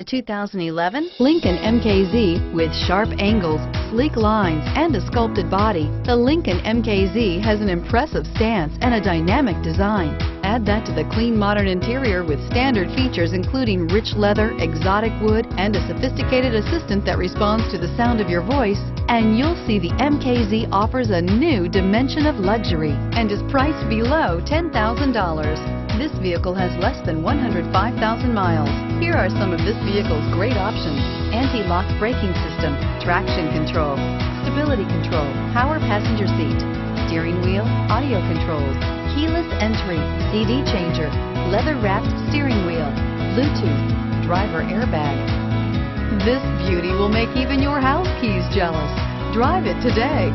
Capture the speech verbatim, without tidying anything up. The two thousand eleven Lincoln M K Z, with sharp angles, sleek lines, and a sculpted body, the Lincoln M K Z has an impressive stance and a dynamic design. Add that to the clean modern interior with standard features including rich leather, exotic wood, and a sophisticated assistant that responds to the sound of your voice, and you'll see the M K Z offers a new dimension of luxury and is priced below ten thousand dollars. This vehicle has less than one hundred five thousand miles. Here are some of this vehicle's great options: anti-lock braking system, traction control, stability control, power passenger seat, steering wheel audio controls, keyless entry, C D changer, leather-wrapped steering wheel, Bluetooth, driver airbag. This beauty will make even your house keys jealous. Drive it today.